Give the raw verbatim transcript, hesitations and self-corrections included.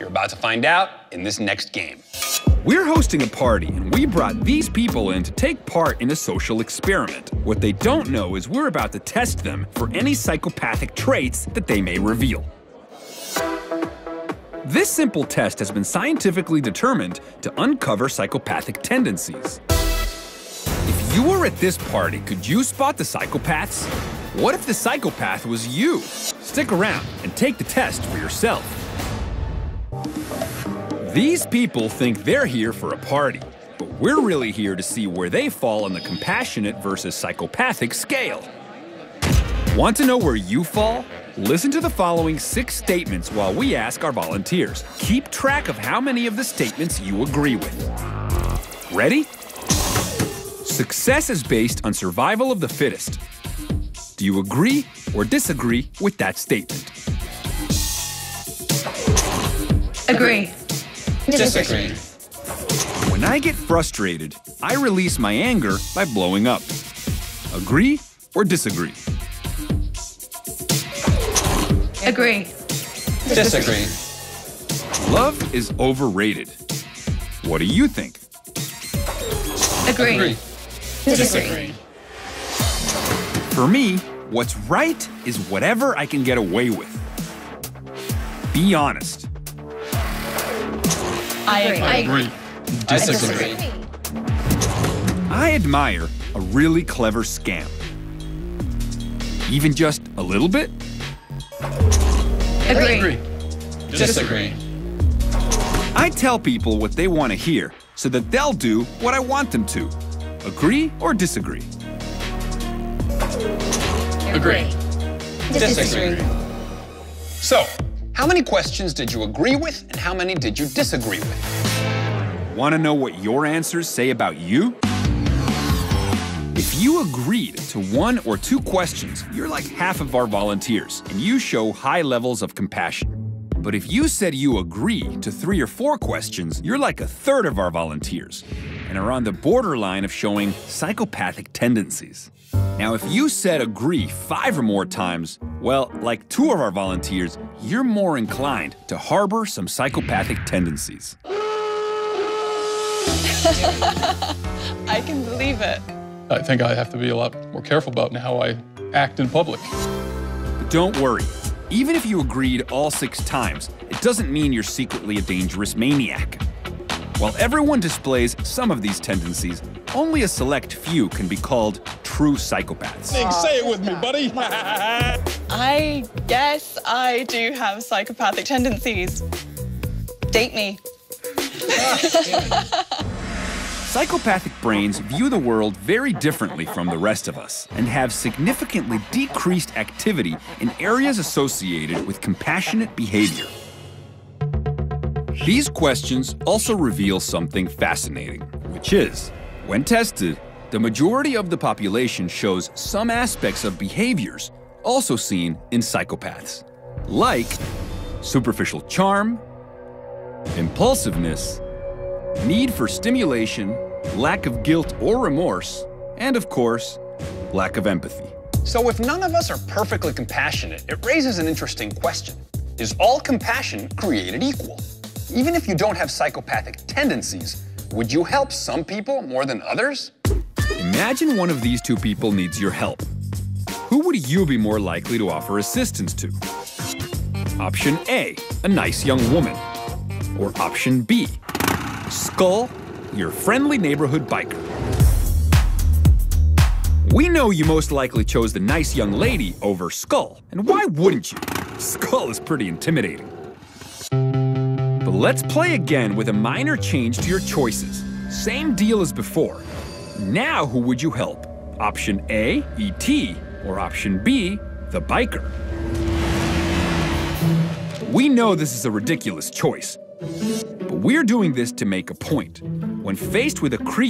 You're about to find out in this next game. We're hosting a party, and we brought these people in to take part in a social experiment. What they don't know is we're about to test them for any psychopathic traits that they may reveal. This simple test has been scientifically determined to uncover psychopathic tendencies. If you were at this party, could you spot the psychopaths? What if the psychopath was you? Stick around and take the test for yourself. These people think they're here for a party, but we're really here to see where they fall on the compassionate versus psychopathic scale. Want to know where you fall? Listen to the following six statements while we ask our volunteers. Keep track of how many of the statements you agree with. Ready? Success is based on survival of the fittest. Do you agree or disagree with that statement? Agree. Disagree. When I get frustrated, I release my anger by blowing up. Agree or disagree? Agree. Disagree. Love is overrated. What do you think? Agree. Agree. Disagree. For me, what's right is whatever I can get away with. Be honest. I agree. I agree. Disagree. I admire a really clever scam. Even just a little bit? Agree. Agree. Disagree. I tell people what they want to hear so that they'll do what I want them to. Agree or disagree? Agree. Disagree. So, how many questions did you agree with, and how many did you disagree with? Want to know what your answers say about you? If you agreed to one or two questions, you're like half of our volunteers, and you show high levels of compassion. But if you said you agree to three or four questions, you're like a third of our volunteers, and are on the borderline of showing psychopathic tendencies. Now, if you said agree five or more times, well, like two of our volunteers, you're more inclined to harbor some psychopathic tendencies. I can believe it. I think I have to be a lot more careful about how I act in public. But don't worry. Even if you agreed all six times, it doesn't mean you're secretly a dangerous maniac. While everyone displays some of these tendencies, only a select few can be called true psychopaths. Aww, say it with me, buddy. I guess I do have psychopathic tendencies. Date me. Psychopathic brains view the world very differently from the rest of us and have significantly decreased activity in areas associated with compassionate behavior. These questions also reveal something fascinating, which is, when tested, the majority of the population shows some aspects of behaviors also seen in psychopaths, like superficial charm, impulsiveness, need for stimulation, lack of guilt or remorse, and of course, lack of empathy. So if none of us are perfectly compassionate, it raises an interesting question. Is all compassion created equal? Even if you don't have psychopathic tendencies, would you help some people more than others? Imagine one of these two people needs your help. Who would you be more likely to offer assistance to? Option A, a nice young woman. Or option B, Skull, your friendly neighborhood biker. We know you most likely chose the nice young lady over Skull, and why wouldn't you? Skull is pretty intimidating. But let's play again with a minor change to your choices. Same deal as before. Now who would you help? Option A, E T, or option B, the biker. We know this is a ridiculous choice, but we're doing this to make a point. When faced with a creature